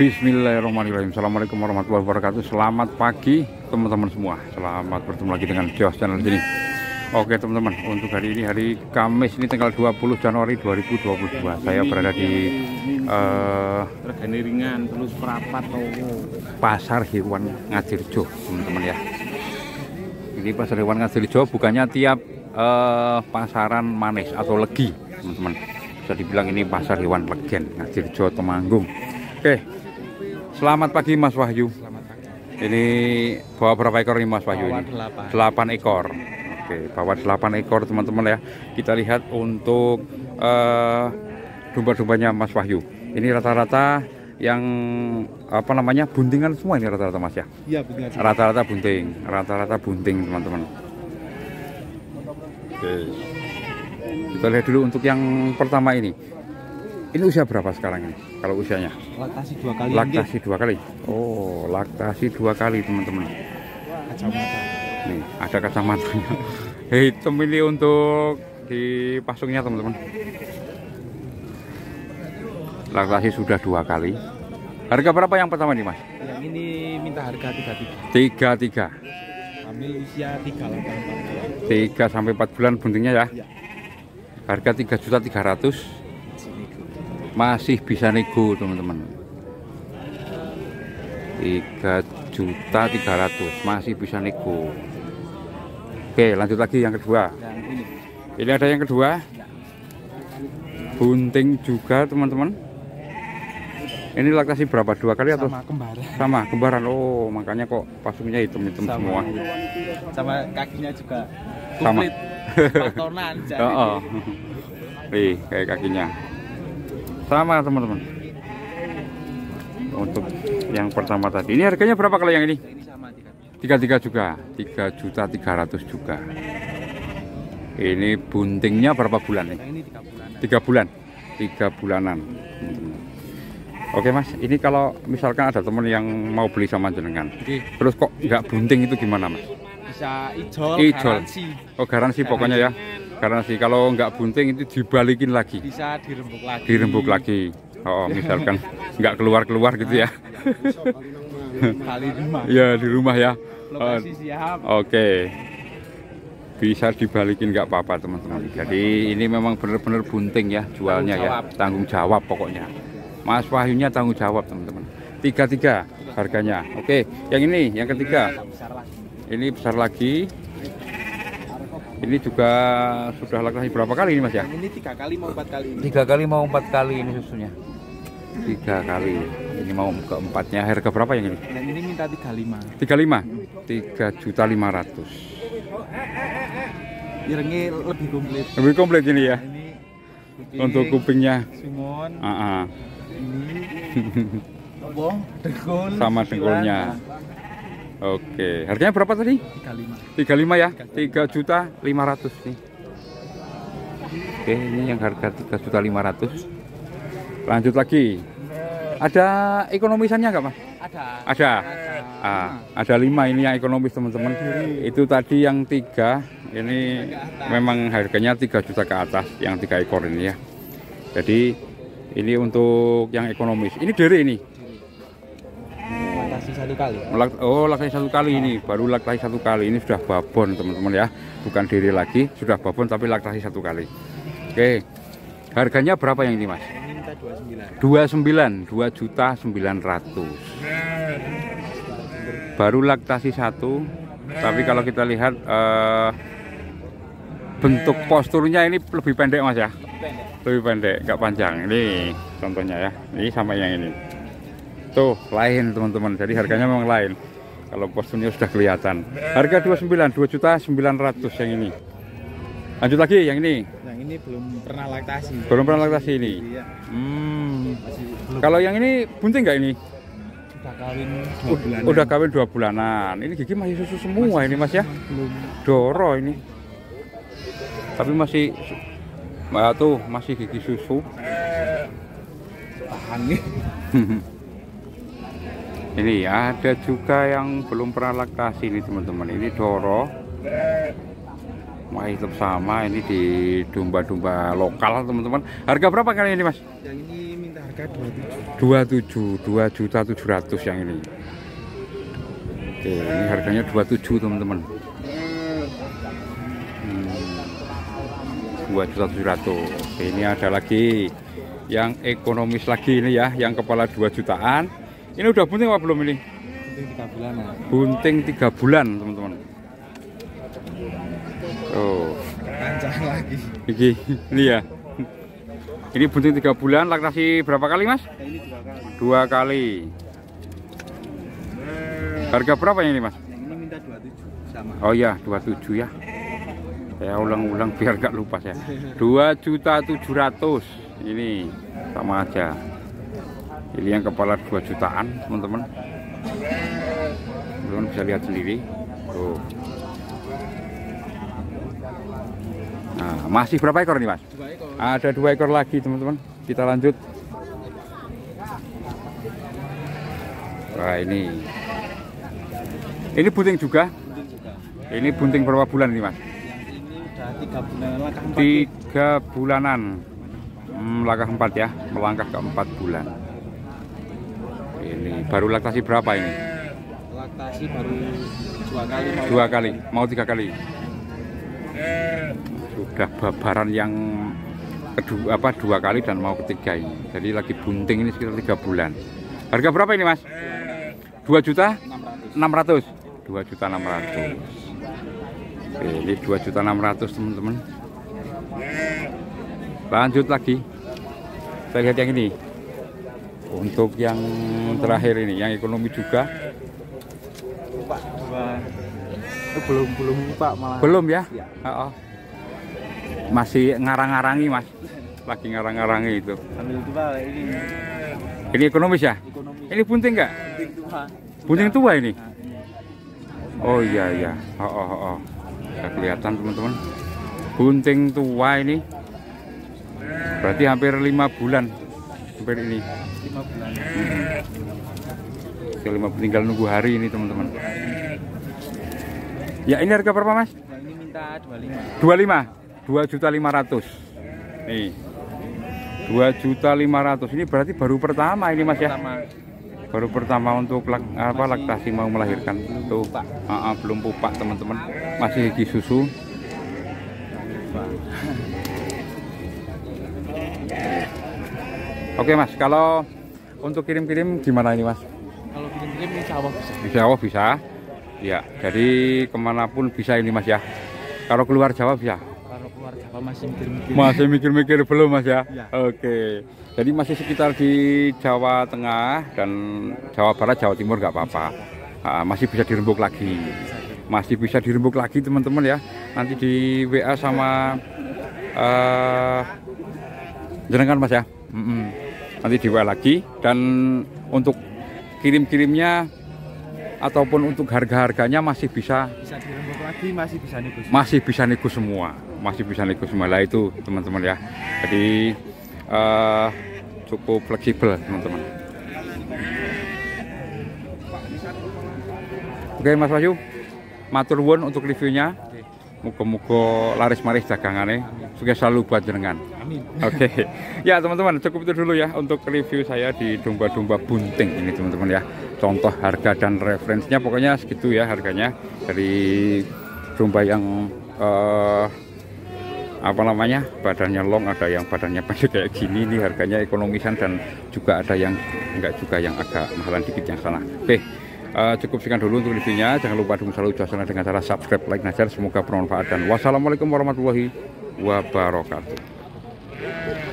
Bismillahirrahmanirrahim. Assalamualaikum warahmatullahi wabarakatuh. Selamat pagi teman-teman semua. Selamat bertemu lagi dengan Jiooss channel sini. Oke teman-teman, untuk hari ini hari Kamis ini tanggal 20 Januari 2022. Saya berada di Ringan terus perapat pasar hewan Ngadirejo, teman-teman ya. Ini pasar hewan Ngadirejo bukannya tiap pasaran manis atau legi, teman-teman. Bisa dibilang ini pasar hewan legend Ngadirejo Temanggung. Oke. Selamat pagi Mas Wahyu. Selamat pagi. Ini bawa berapa ekor nih Mas Wahyu? Bawa 8 ekor. Oke, bawa 8 ekor teman-teman ya. Kita lihat untuk domba-dombanya Mas Wahyu. Ini rata-rata yang apa namanya buntingan semua ini rata-rata Mas ya. Iya, buntingan. Rata-rata bunting teman-teman. Oke. Kita lihat dulu untuk yang pertama ini. Ini usia berapa sekarang ini? Kalau usianya? Laktasi 2 kali. Laktasi 2 kali. Oh, laktasi 2 kali teman-teman. Kacamata. Nih, ada kacamatanya hitam ini untuk dipasungnya teman-teman. Laktasi sudah 2 kali. Harga berapa yang pertama nih Mas? Yang ini minta harga 33. Hamil usia 3 sampai 4 bulan buntingnya ya. Harga 3.300.000. Masih bisa nego teman-teman. 3.300.000 masih bisa nego. Oke, lanjut lagi yang kedua. Ini ada yang kedua. Bunting juga, teman-teman. Ini laktasi berapa? 2 kali atau? Sama, kembaran. Sama, kembaran. Oh, makanya kok pasungnya hitam-hitam semua. Sama kakinya juga. Sama. Patonan, oh. Nih, kayak kakinya. Sama, teman-teman. Untuk yang pertama tadi. Ini harganya berapa kalau yang ini? 33 juga. 3.300.000 juga. Ini buntingnya berapa bulan nih? Ini 3 bulan. 3 bulanan. Oke Mas, ini kalau misalkan ada teman yang mau beli sama jenengan, terus kok nggak bunting itu gimana Mas? Bisa ijol. Oh, garansi pokoknya ya. Garansi. Kalau nggak bunting itu dibalikin lagi. Bisa dirembuk lagi. Dirembuk lagi. Oh, misalkan nggak keluar-keluar gitu ya. Ya di rumah ya. Oke. Bisa dibalikin nggak apa-apa teman-teman. Jadi ini memang benar-benar bunting ya jualnya ya. Tanggung jawab pokoknya. Mas Wahyunya tanggung jawab teman-teman. 33 harganya. Oke, yang ini yang ketiga. Ini besar lagi. Ini juga sudah laktasi berapa kali ini Mas ya? Ini 3 kali mau 4 kali. 3 kali mau 4 kali ini susunya. 3 kali. Ini mau keempatnya. Harga berapa yang ini? Dan ini minta 35. 35. 3.500.000. Irenge lebih komplit. Lebih komplit ini ya. Ini kuping, untuk kupingnya. Simun. Ini. Dengkul. Sama dengkulnya. Oke, harganya berapa tadi? 35 ya, 3.500.000 nih. Oke, ini yang harga 3.500.000. Lanjut lagi. Ada ekonomisannya nggak Mas? Ada 5 ini yang ekonomis teman-teman. Itu tadi yang 3, ini memang harganya 3 juta ke atas yang 3 ekor ini ya. Jadi ini untuk yang ekonomis. Ini dari ini. Kali. Oh, laktasi 1 kali ini, baru laktasi 1 kali. Ini sudah babon teman-teman ya, bukan diri lagi, sudah babon tapi laktasi 1 kali. Oke, harganya berapa yang ini Mas? Ini minta 29. 2.900.000. Baru laktasi 1, tapi kalau kita lihat bentuk posturnya ini lebih pendek Mas ya, lebih pendek, nggak panjang. Ini contohnya ya, ini sama yang ini. Tuh lain teman-teman, jadi harganya memang lain. Kalau posturnya sudah kelihatan. Harga 2.900.000 yang ini. Lanjut lagi yang ini. Yang ini belum pernah laktasi. Belum pernah laktasi ini. Iya. Kalau yang ini bunting nggak ini? Sudah kawin 2 bulanan. Udah kawin 2 bulanan. Ini gigi masih susu semua ini Mas ya. Belum doro ini. Tapi masih tuh masih gigi susu. Tahan nih. Ini ada juga yang belum pernah laktasi ini teman-teman. Ini doro. Wah, hitam sama ini di domba-domba lokal teman-teman. Harga berapa kali ini Mas? Yang ini minta harga 2.700 yang ini. Oke, ini harganya 27 teman-teman. 2.700. Oke, ini ada lagi yang ekonomis lagi ini ya, yang kepala 2 jutaan. Ini udah bunting apa belum ini? Bunting 3 bulan. Bunting 3 bulan teman-teman. Oh, panjang lagi. Ini ya. Ini bunting 3 bulan, laktasi berapa kali mas? Ini 2 kali. Harga berapa ini mas? Ini minta 27 sama. Oh ya, 27 ya. Saya ulang-ulang biar gak lupa saya. 2.700 ini sama aja. Ini yang kepala 2 jutaan teman-teman. Belum bisa lihat sendiri. Tuh. Nah, masih berapa ekor nih mas? 2 ekor. Ada 2 ekor lagi teman-teman. Kita lanjut. Nah ini. Ini bunting juga. Ini bunting berapa bulan nih mas? Ini udah 3 bulanan. Langkah 4 ya, melangkah ke 4 bulan. Ini baru laktasi berapa ini? Laktasi baru 2 kali. 2 kali, mau 3 kali. Sudah babaran yang kedua, 2 kali dan mau ketiga ini. Jadi lagi bunting ini sekitar 3 bulan. Harga berapa ini mas? 2.600.000. 2.600.000. Ini 2.600.000 teman-teman. Lanjut lagi. Saya lihat yang ini. Untuk yang terakhir ini, yang ekonomi juga. Belum Pak malah. Belum ya? Ya. Oh. Masih ngarang-ngarangi mas. Lagi ngarang-ngarangi itu. Ini ekonomis ya? Ekonomis. Ini bunting nggak? Bunting tua ini. Oh iya ya. Oh. Nggak kelihatan teman-teman. Bunting tua ini. Berarti hampir 5 bulan, hampir ini. 5 bulan. Tinggal nunggu hari ini teman-teman. Ya ini harga berapa mas? Yang ini minta 25. 2.500.000. Nih, 2.500.000. Ini berarti baru pertama ini mas ya? Pertama. Baru pertama untuk laktasi mau melahirkan. Tuh, belum pupak teman-teman. Masih di susu. Oke mas, kalau untuk kirim-kirim gimana ini mas? Kalau kirim-kirim insya Allah bisa. Insya Allah bisa. Ya, jadi kemanapun bisa ini mas ya. Kalau keluar Jawa bisa. Kalau keluar Jawa masih mikir-mikir. Masih mikir-mikir belum mas ya? Ya. Oke. Jadi masih sekitar di Jawa Tengah dan Jawa Barat, Jawa Timur nggak apa-apa. Masih bisa dirembuk lagi. Masih bisa dirembuk lagi teman-teman ya. Nanti di WA sama jenengan mas ya. Nanti diwa lagi. Dan untuk kirim-kirimnya ataupun untuk harga-harganya masih bisa dirembuk lagi, masih bisa nego semua, lah itu teman-teman ya. Jadi cukup fleksibel teman-teman. Oke Mas Wahyu, matur nuwun untuk reviewnya. Muga-muga laris maris dagangannya. Sukses selalu buat jenengan. Amin. Oke. Ya teman-teman, cukup itu dulu ya untuk review saya di domba-domba bunting ini teman-teman ya. Contoh harga dan referensinya pokoknya segitu ya harganya dari domba yang badannya long, ada yang badannya pendek kayak gini. Ini harganya ekonomisan dan juga ada yang enggak juga, yang agak mahalan dikit yang sana. Oke. Cukup sekian dulu untuk reviewnya. Jangan lupa dukung selalu Jiooss channel dengan cara subscribe, like, dan share. Semoga bermanfaat dan wassalamualaikum warahmatullahi wabarakatuh.